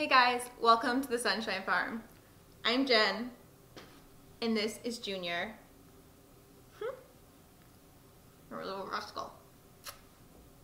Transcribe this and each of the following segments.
Hey guys, welcome to the Sunshine Farm. I'm Jen, and this is Junior. You're a little rascal.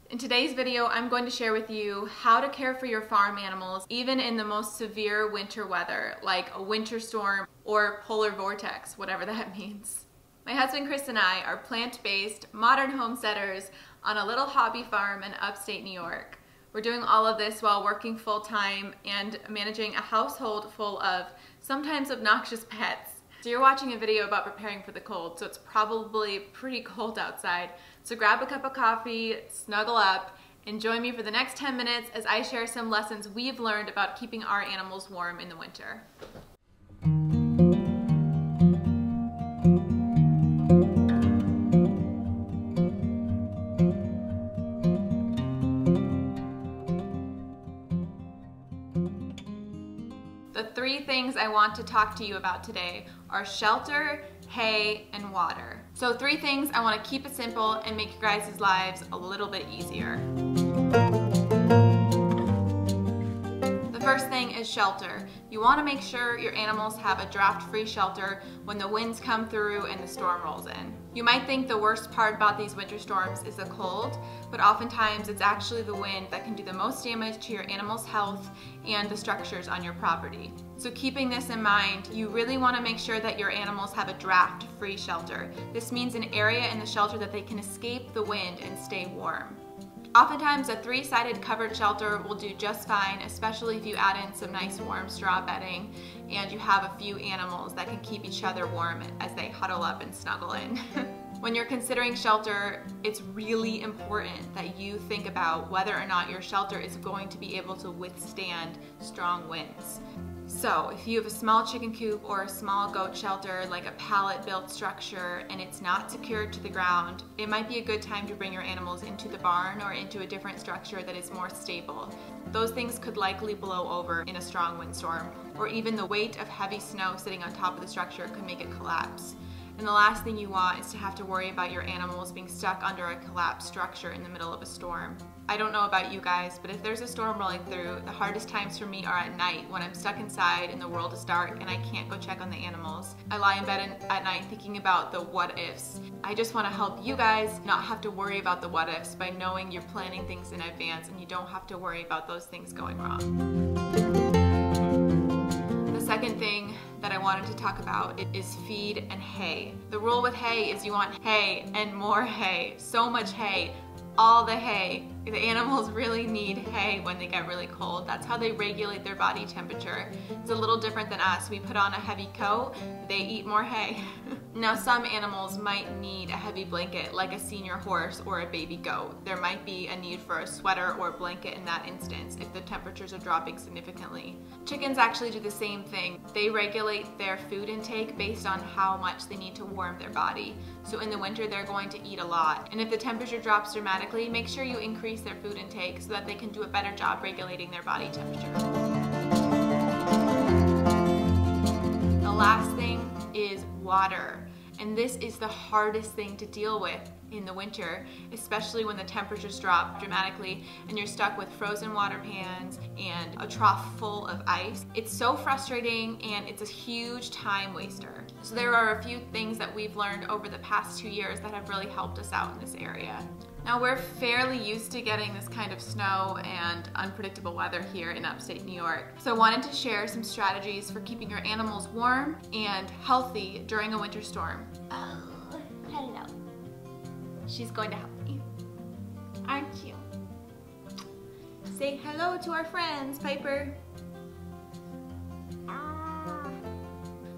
In today's video, I'm going to share with you how to care for your farm animals even in the most severe winter weather, like a winter storm or polar vortex, whatever that means. My husband Chris and I are plant-based, modern homesteaders on a little hobby farm in upstate New York. We're doing all of this while working full-time and managing a household full of sometimes obnoxious pets. So you're watching a video about preparing for the cold, so it's probably pretty cold outside. So grab a cup of coffee, snuggle up, and join me for the next 10 minutes as I share some lessons we've learned about keeping our animals warm in the winter. Three things I want to talk to you about today are shelter, hay, and water. So three things I want to keep it simple and make your guys' lives a little bit easier. The first thing is shelter. You want to make sure your animals have a draft-free shelter when the winds come through and the storm rolls in. You might think the worst part about these winter storms is the cold, but oftentimes it's actually the wind that can do the most damage to your animal's health and the structures on your property. So keeping this in mind, you really want to make sure that your animals have a draft-free shelter. This means an area in the shelter that they can escape the wind and stay warm. Oftentimes a three-sided covered shelter will do just fine, especially if you add in some nice warm straw bedding and you have a few animals that can keep each other warm as they huddle up and snuggle in. When you're considering shelter, it's really important that you think about whether or not your shelter is going to be able to withstand strong winds. So if you have a small chicken coop or a small goat shelter, like a pallet-built structure, and it's not secured to the ground, it might be a good time to bring your animals into the barn or into a different structure that is more stable. Those things could likely blow over in a strong windstorm, or even the weight of heavy snow sitting on top of the structure could make it collapse. And the last thing you want is to have to worry about your animals being stuck under a collapsed structure in the middle of a storm. I don't know about you guys, but if there's a storm rolling through, the hardest times for me are at night when I'm stuck inside and the world is dark and I can't go check on the animals. I lie in bed at night thinking about the what ifs. I just want to help you guys not have to worry about the what ifs by knowing you're planning things in advance and you don't have to worry about those things going wrong. The second thing that I wanted to talk about is feed and hay. The rule with hay is you want hay and more hay, so much hay, all the hay. The animals really need hay when they get really cold. That's how they regulate their body temperature. It's a little different than us. We put on a heavy coat, they eat more hay. Now some animals might need a heavy blanket, like a senior horse or a baby goat. There might be a need for a sweater or a blanket in that instance if the temperatures are dropping significantly. Chickens actually do the same thing. They regulate their food intake based on how much they need to warm their body. So in the winter, they're going to eat a lot. And if the temperature drops dramatically, make sure you increase their food intake so that they can do a better job regulating their body temperature. The last thing is water. And this is the hardest thing to deal with in the winter, especially when the temperatures drop dramatically and you're stuck with frozen water pans and a trough full of ice. It's so frustrating and it's a huge time waster. So there are a few things that we've learned over the past 2 years that have really helped us out in this area. Now we're fairly used to getting this kind of snow and unpredictable weather here in upstate New York. So I wanted to share some strategies for keeping your animals warm and healthy during a winter storm. Oh, hello. She's going to help me. Aren't you? Say hello to our friends, Piper.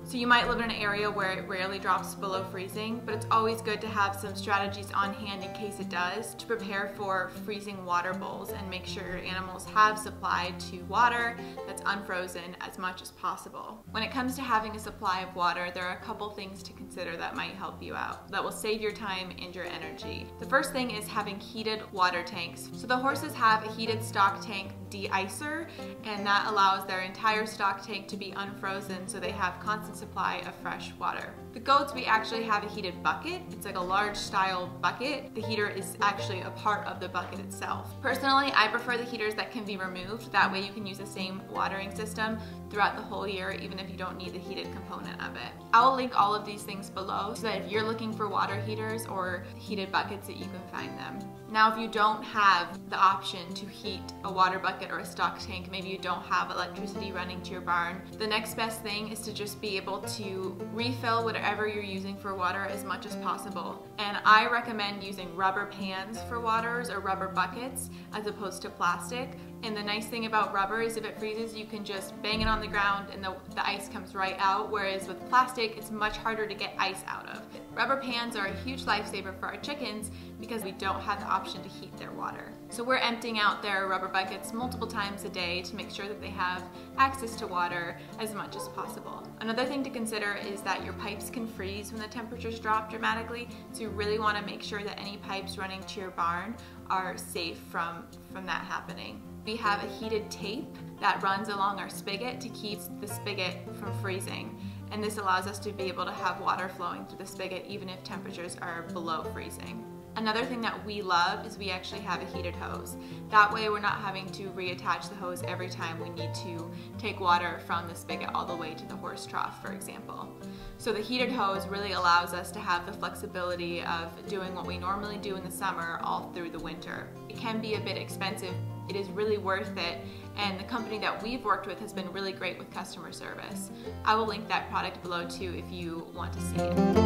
So you might live in an area where it rarely drops below freezing, but it's always good to have some strategies on hand in case it does to prepare for freezing water bowls and make sure your animals have supply to water that's unfrozen as much as possible. When it comes to having a supply of water, there are a couple things to consider that might help you out, that will save your time and your energy. The first thing is having heated water tanks. So the horses have a heated stock tank de-icer, and that allows their entire stock tank to be unfrozen so they have constant supply of fresh water. The goats, we actually have a heated bucket. It's like a large style bucket. The heater is actually a part of the bucket itself. Personally, I prefer the heaters that can be removed. That way you can use the same watering system throughout the whole year, even if you don't need the heated component of it. I'll link all of these things below so that if you're looking for water heaters or heated buckets that you can find them. Now, if you don't have the option to heat a water bucket or a stock tank, maybe you don't have electricity running to your barn, the next best thing is to just be able to refill whatever you're using for water as much as possible. And I recommend using rubber pans for waters or rubber buckets as opposed to plastic. And the nice thing about rubber is if it freezes, you can just bang it on the ground and the ice comes right out, whereas with plastic, it's much harder to get ice out of. Rubber pans are a huge lifesaver for our chickens because we don't have the option to heat their water. So we're emptying out their rubber buckets multiple times a day to make sure that they have access to water as much as possible. Another thing to consider is that your pipes can freeze when the temperatures drop dramatically, so you really want to make sure that any pipes running to your barn are safe from that happening. We have a heated tape that runs along our spigot to keep the spigot from freezing, and this allows us to be able to have water flowing through the spigot even if temperatures are below freezing. Another thing that we love is we actually have a heated hose. That way we're not having to reattach the hose every time we need to take water from the spigot all the way to the horse trough, for example. So the heated hose really allows us to have the flexibility of doing what we normally do in the summer all through the winter. It can be a bit expensive. It is really worth it, and the company that we've worked with has been really great with customer service. I will link that product below too if you want to see it.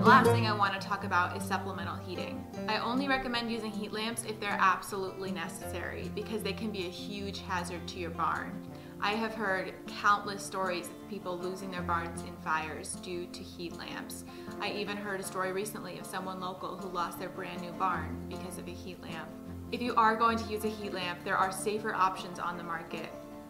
The last thing I want to talk about is supplemental heating. I only recommend using heat lamps if they're absolutely necessary because they can be a huge hazard to your barn. I have heard countless stories of people losing their barns in fires due to heat lamps. I even heard a story recently of someone local who lost their brand new barn because of a heat lamp. If you are going to use a heat lamp, there are safer options on the market.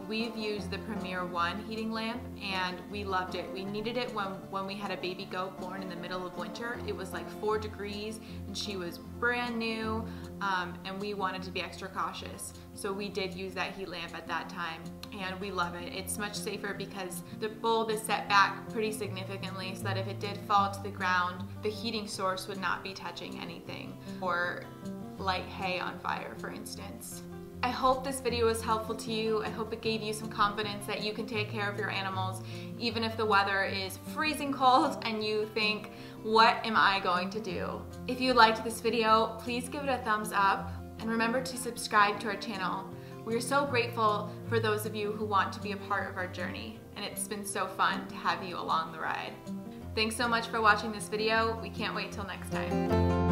We've used the Premier One heating lamp and we loved it. We needed it when we had a baby goat born in the middle of winter. It was like 4 degrees and she was brand new, and we wanted to be extra cautious. So we did use that heat lamp at that time and we love it. It's much safer because the bulb is set back pretty significantly so that if it did fall to the ground, the heating source would not be touching anything or light hay on fire, for instance. I hope this video was helpful to you. I hope it gave you some confidence that you can take care of your animals even if the weather is freezing cold and you think, what am I going to do? If you liked this video, please give it a thumbs up and remember to subscribe to our channel. We're so grateful for those of you who want to be a part of our journey, and it's been so fun to have you along the ride. Thanks so much for watching this video. We can't wait till next time.